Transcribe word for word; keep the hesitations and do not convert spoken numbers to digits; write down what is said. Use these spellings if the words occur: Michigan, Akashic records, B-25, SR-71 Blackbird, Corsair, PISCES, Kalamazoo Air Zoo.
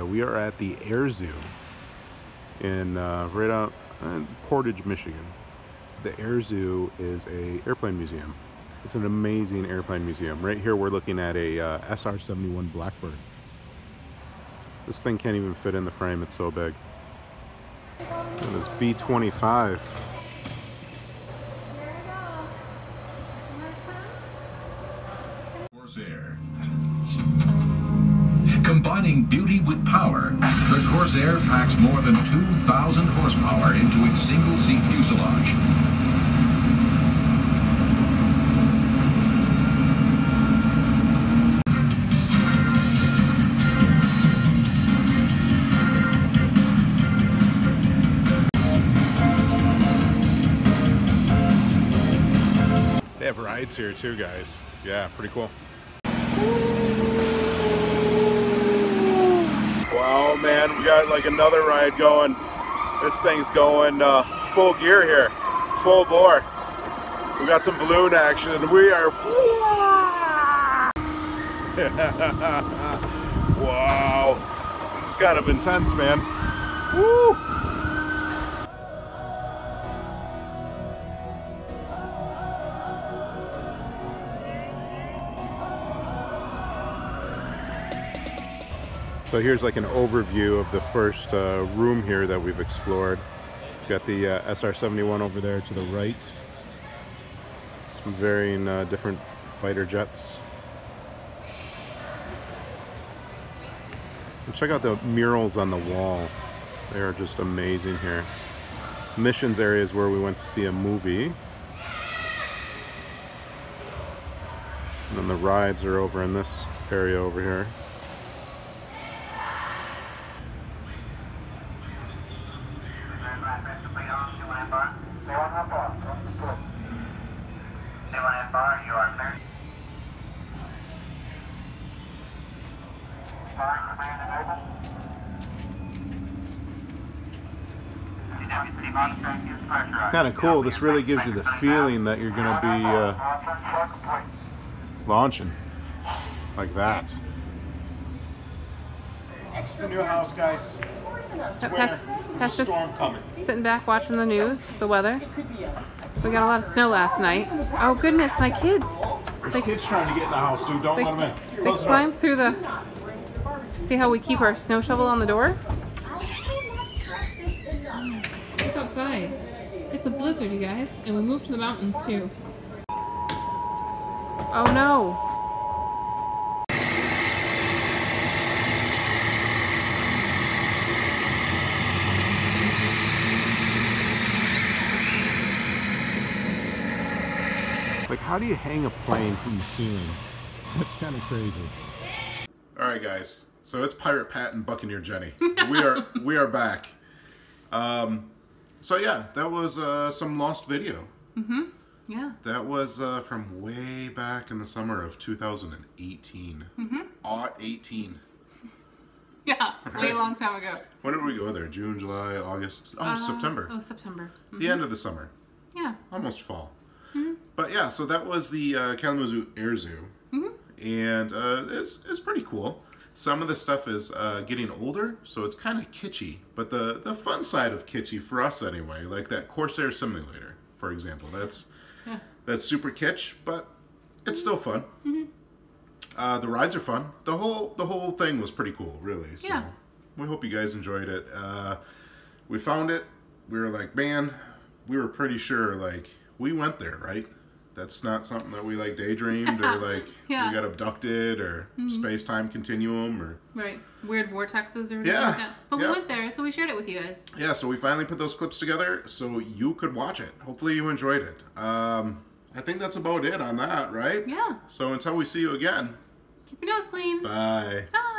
We are at the Air Zoo in uh, right out in Portage, Michigan. The Air Zoo is a airplane museum. It's an amazing airplane museum. Right here we're looking at a uh, S R seventy-one Blackbird. This thing can't even fit in the frame, it's so big. And this B twenty-five. Corsair. Combining beauty with power, the Corsair packs more than two thousand horsepower into its single-seat fuselage. They have rides here too, guys. Yeah, pretty cool. Wow, man, we got like another ride going. This thing's going uh, full gear here, full bore. We got some balloon action, and we are. Wow, this is kind of intense, man. Woo! So here's like an overview of the first uh, room here that we've explored. We've got the uh, S R seventy-one over there to the right. Some varying uh, different fighter jets. And check out the murals on the wall. They are just amazing here. Missions area is where we went to see a movie. And then the rides are over in this area over here. It's kind of cool. This really gives you the feeling that you're going to be uh, launching like that. That's the new house, guys. It's winter. That's just storm coming. Sitting back watching the news, the weather. We got a lot of snow last night. Oh goodness, my kids! There's they, kids trying to get in the house, dude. Don't they, let them in. They climbed through the. See how we keep our snow shovel on the door? Look outside. It's a blizzard, you guys, and we moved to the mountains too. Oh no! Like, how do you hang a plane from the ceiling? That's kind of crazy. All right, guys. So it's Pirate Pat and Buccaneer Jenny. We are we are back. Um, so yeah, that was uh, some lost video. Mm-hmm. Yeah. That was uh, from way back in the summer of two thousand eighteen. Mm-hmm. Aught eighteen. Yeah, right? Way a long time ago. When did we go there? June, July, August. Oh, uh, September. Oh, September. Mm-hmm. The end of the summer. Yeah. Almost fall. But yeah, so that was the uh, Kalamazoo Air Zoo, mm-hmm. and uh, it's, it's pretty cool. Some of the stuff is uh, getting older, so it's kind of kitschy, but the, the fun side of kitschy for us anyway, like that Corsair simulator, for example, that's, yeah. that's super kitsch, but it's still fun. Mm-hmm. uh, the rides are fun. The whole, the whole thing was pretty cool, really, so yeah. We hope you guys enjoyed it. Uh, we found it, we were like, man, we were pretty sure, like, we went there, right? That's not something that we like daydreamed or like yeah. we got abducted or mm-hmm. space-time continuum or right weird vortexes or yeah. like that. But yeah. we went there, so we shared it with you guys. Yeah, so we finally put those clips together so you could watch it. Hopefully you enjoyed it. Um, I think that's about it on that, right? Yeah. So until we see you again. Keep your nose clean. Bye. Bye.